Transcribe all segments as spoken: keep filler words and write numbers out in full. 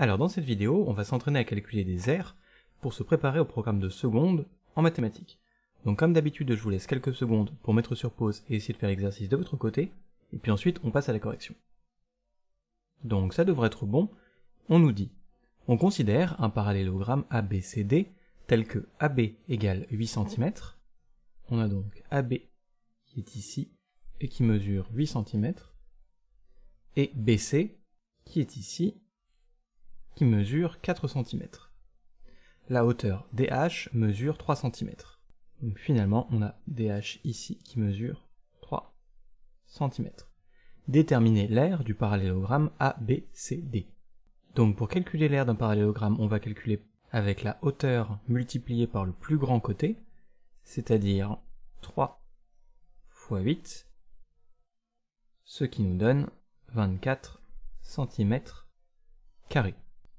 Alors dans cette vidéo, on va s'entraîner à calculer des R pour se préparer au programme de seconde en mathématiques. Donc comme d'habitude, je vous laisse quelques secondes pour mettre sur pause et essayer de faire l'exercice de votre côté, et puis ensuite on passe à la correction. Donc ça devrait être bon. On nous dit, on considère un parallélogramme A B C D tel que A B égale huit centimètres, on a donc A B qui est ici et qui mesure huit centimètres, et B C qui est ici, qui mesure quatre centimètres. La hauteur D H mesure trois centimètres. Donc finalement, on a D H ici qui mesure trois centimètres. Déterminer l'aire du parallélogramme A B C D. Donc pour calculer l'aire d'un parallélogramme, on va calculer avec la hauteur multipliée par le plus grand côté, c'est-à-dire trois fois huit, ce qui nous donne vingt-quatre centimètres carrés.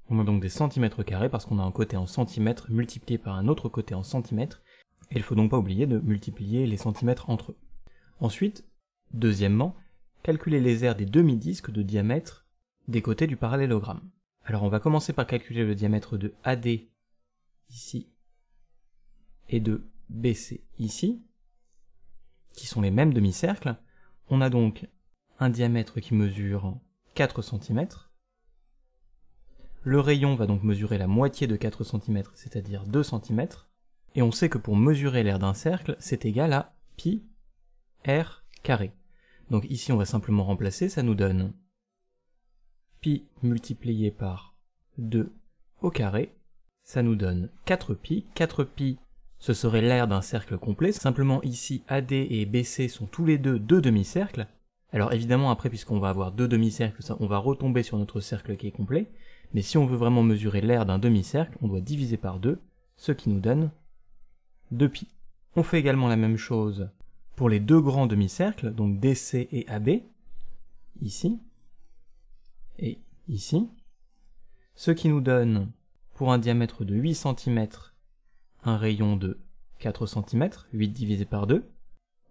On a donc des centimètres carrés parce qu'on a un côté en centimètres multiplié par un autre côté en centimètres, et il faut donc pas oublier de multiplier les centimètres entre eux. Ensuite, deuxièmement, calculer les aires des demi-disques de diamètre des côtés du parallélogramme. Alors on va commencer par calculer le diamètre de A D ici et de B C ici, qui sont les mêmes demi-cercles. On a donc un diamètre qui mesure quatre centimètres, le rayon va donc mesurer la moitié de quatre centimètres, c'est-à-dire deux centimètres. Et on sait que pour mesurer l'aire d'un cercle, c'est égal à pi r carré. Donc ici, on va simplement remplacer, ça nous donne pi multiplié par deux au carré, ça nous donne quatre pi. quatre pi, ce serait l'aire d'un cercle complet. Simplement ici, A D et B C sont tous les deux deux demi-cercles. Alors évidemment, après, puisqu'on va avoir deux demi-cercles, on va retomber sur notre cercle qui est complet. Mais si on veut vraiment mesurer l'aire d'un demi-cercle, on doit diviser par deux, ce qui nous donne deux pi. On fait également la même chose pour les deux grands demi-cercles, donc D C et A B, ici et ici, ce qui nous donne, pour un diamètre de huit centimètres, un rayon de quatre centimètres, huit divisé par deux.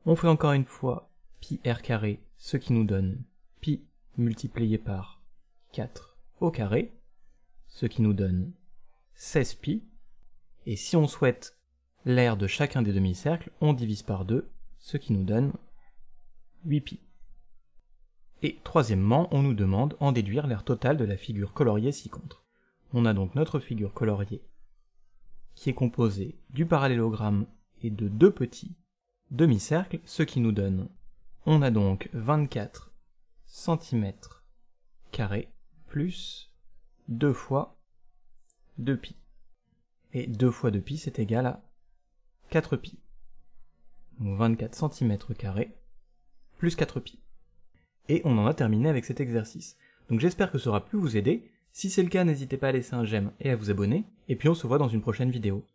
On fait encore une fois pi r carré, ce qui nous donne pi multiplié par quatre au carré, ce qui nous donne seize pi, et si on souhaite l'aire de chacun des demi-cercles, on divise par deux, ce qui nous donne huit pi. Et troisièmement, on nous demande en déduire l'aire totale de la figure coloriée ci-contre. On a donc notre figure coloriée qui est composée du parallélogramme et de deux petits demi-cercles, ce qui nous donne, on a donc vingt-quatre centimètres carrés plus deux fois deux pi. Et deux fois deux pi, c'est égal à quatre pi. Donc vingt-quatre centimètres carrés plus quatre pi. Et on en a terminé avec cet exercice. Donc j'espère que ça aura pu vous aider. Si c'est le cas, n'hésitez pas à laisser un j'aime et à vous abonner. Et puis on se voit dans une prochaine vidéo.